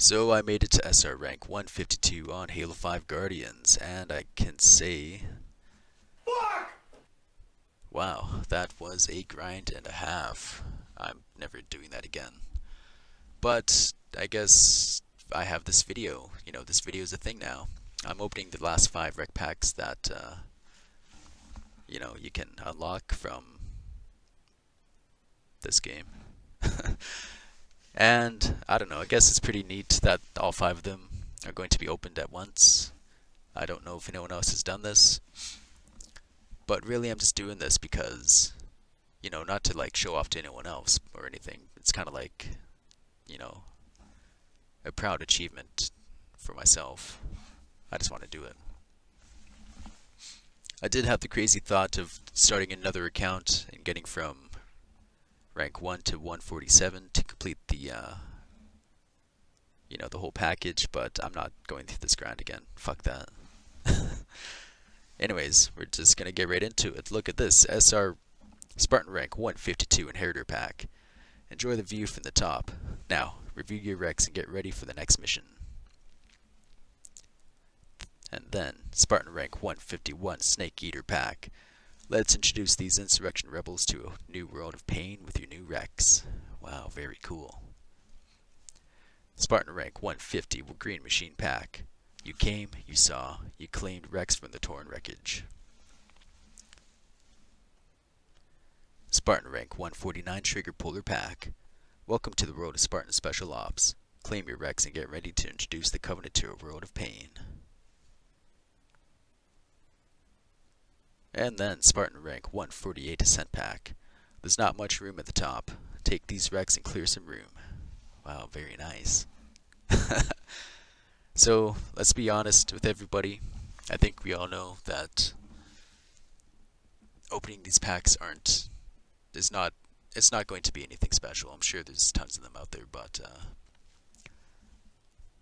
So I made it to SR rank 152 on Halo 5 Guardians, and I can say, wow, that was a grind and a half. I'm never doing that again. But I guess I have this video. You know, this video is a thing now. I'm opening the last 5 Req Packs that, you know, you can unlock from this game. And, I don't know, I guess it's pretty neat that all 5 of them are going to be opened at once. I don't know if anyone else has done this. But really, I'm just doing this because, you know, not to, like, show off to anyone else or anything. It's kind of like, you know, a proud achievement for myself. I just want to do it. I did have the crazy thought of starting another account and getting from rank 1 to 147 to complete the, you know, the whole package, but I'm not going through this grind again. Fuck that. Anyways, we're just going to get right into it. Look at this, SR Spartan rank 152 Inheritor Pack. Enjoy the view from the top. Now, review your recs and get ready for the next mission. And then, Spartan rank 151 Snake Eater Pack. Let's introduce these Insurrection Rebels to a new world of pain with your new recs. Wow, very cool. Spartan rank 150 Green Machine Pack. You came, you saw, you claimed recs from the torn wreckage. Spartan rank 149 Trigger Puller Pack. Welcome to the world of Spartan Special Ops. Claim your recs and get ready to introduce the Covenant to a world of pain. And then Spartan rank 148 Ascent Pack. There's not much room at the top. Take these recs and clear some room. Wow, very nice. So, let's be honest with everybody. I think we all know that opening these packs it's not going to be anything special. I'm sure there's tons of them out there, but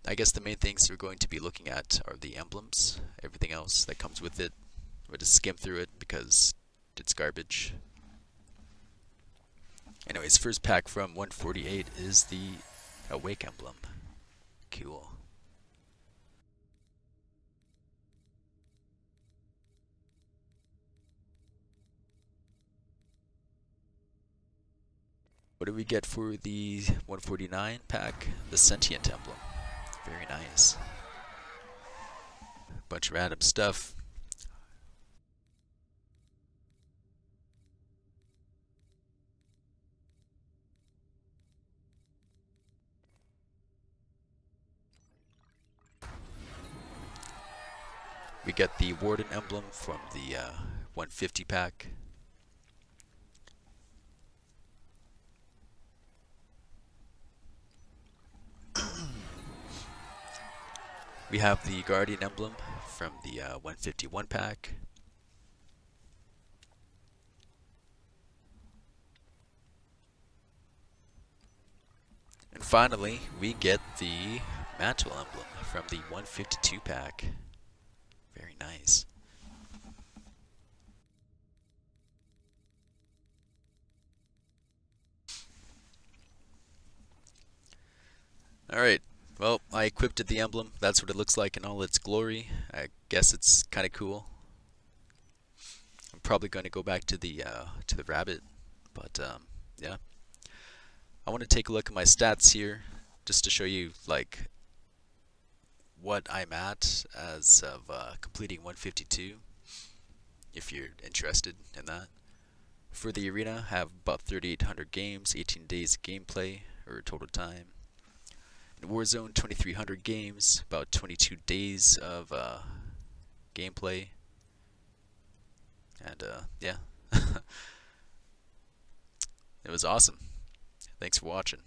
I guess the main things we're going to be looking at are the emblems. Everything else that comes with it, we'll just skim through it because it's garbage. Anyways, first pack from 148 is the Awake emblem. Cool. What do we get for the 149 pack? The Sentient emblem. Very nice. Bunch of random stuff. We get the Warden emblem from the 150 pack. We have the Guardian emblem from the 151 pack. And finally, we get the Mantle emblem from the 152 pack. Very nice. Alright, well, I equipped the emblem. That's what it looks like in all its glory. I guess it's kind of cool. I'm probably going to go back to the rabbit, but yeah. I want to take a look at my stats here, just to show you, like, what I'm at as of completing 152, if you're interested in that. For the arena, I have about 3,800 games, 18 days of gameplay, or total time. In Warzone, 2,300 games, about 22 days of gameplay. And yeah, it was awesome. Thanks for watching.